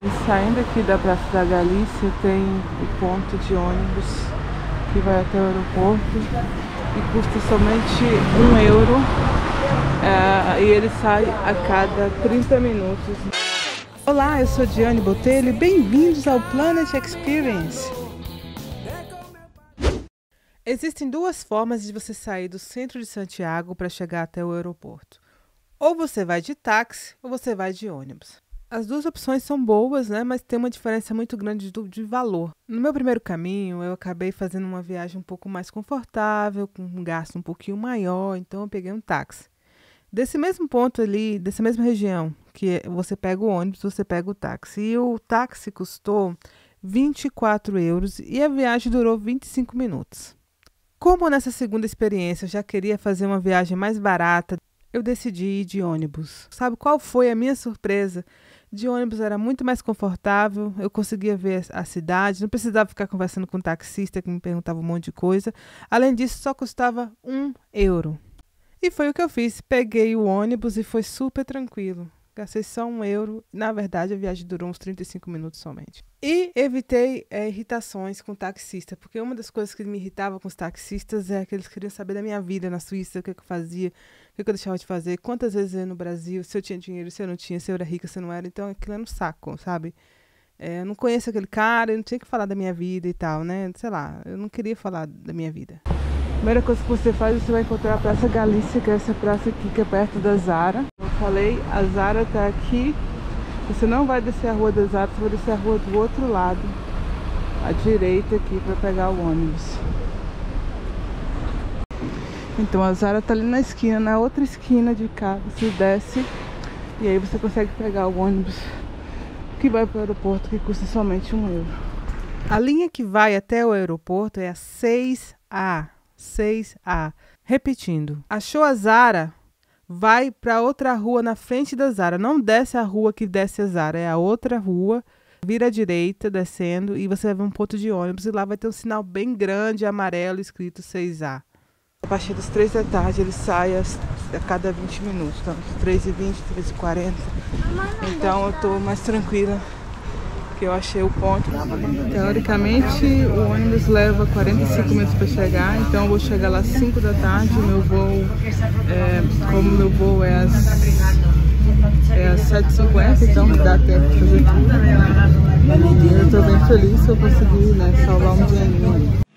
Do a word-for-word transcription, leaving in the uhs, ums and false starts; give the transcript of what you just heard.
E saindo aqui da Praça da Galícia tem o ponto de ônibus que vai até o aeroporto e custa somente um euro é, e ele sai a cada trinta minutos. Olá, eu sou Diane Botelho e bem-vindos ao Planet Experience. Existem duas formas de você sair do centro de Santiago para chegar até o aeroporto. Ou você vai de táxi ou você vai de ônibus. As duas opções são boas, né? Mas tem uma diferença muito grande de, de valor. No meu primeiro caminho, eu acabei fazendo uma viagem um pouco mais confortável, com um gasto um pouquinho maior, então eu peguei um táxi. Desse mesmo ponto ali, dessa mesma região, que você pega o ônibus, você pega o táxi. E o táxi custou vinte e quatro euros e a viagem durou vinte e cinco minutos. Como nessa segunda experiência eu já queria fazer uma viagem mais barata, eu decidi ir de ônibus. Sabe qual foi a minha surpresa? De ônibus era muito mais confortável, eu conseguia ver a cidade, não precisava ficar conversando com um taxista que me perguntava um monte de coisa. Além disso, só custava um euro. E foi o que eu fiz, peguei o ônibus e foi super tranquilo. Gastei só um euro, na verdade a viagem durou uns trinta e cinco minutos somente. E evitei é, irritações com o taxista, porque uma das coisas que me irritava com os taxistas é que eles queriam saber da minha vida na Suíça, o que eu fazia, o que eu deixava de fazer, quantas vezes eu ia no Brasil, se eu tinha dinheiro, se eu não tinha, se eu era rica, se eu não era, então aquilo era um saco, sabe? É, eu não conheço aquele cara, eu não tinha que falar da minha vida e tal, né? Sei lá, eu não queria falar da minha vida. A primeira coisa que você faz, você vai encontrar a Praça Galícia, que é essa praça aqui, que é perto da Zara. Falei, a Zara tá aqui. Você não vai descer a rua da Zara, você vai descer a rua do outro lado, à direita aqui, para pegar o ônibus. Então a Zara tá ali na esquina, na outra esquina de cá, você desce e aí você consegue pegar o ônibus que vai para o aeroporto, que custa somente um euro. A linha que vai até o aeroporto é a seis A. Repetindo, achou a Zara? Vai para outra rua na frente da Zara. Não desce a rua que desce a Zara, é a outra rua. Vira à direita, descendo, e você vai ver um ponto de ônibus. E lá vai ter um sinal bem grande, amarelo, escrito seis A. A partir das três da tarde, ele sai a cada vinte minutos. Então, três e vinte, três e quarenta. Então, eu estou mais tranquila, porque eu achei o ponto. Teoricamente, o ônibus leva quarenta e cinco minutos para chegar, então eu vou chegar lá às cinco da tarde. Meu voo, é, como meu voo é às, é às sete e cinquenta, então dá tempo de fazer tudo. E eu estou bem feliz se eu conseguir, né, salvar um dinheirinho.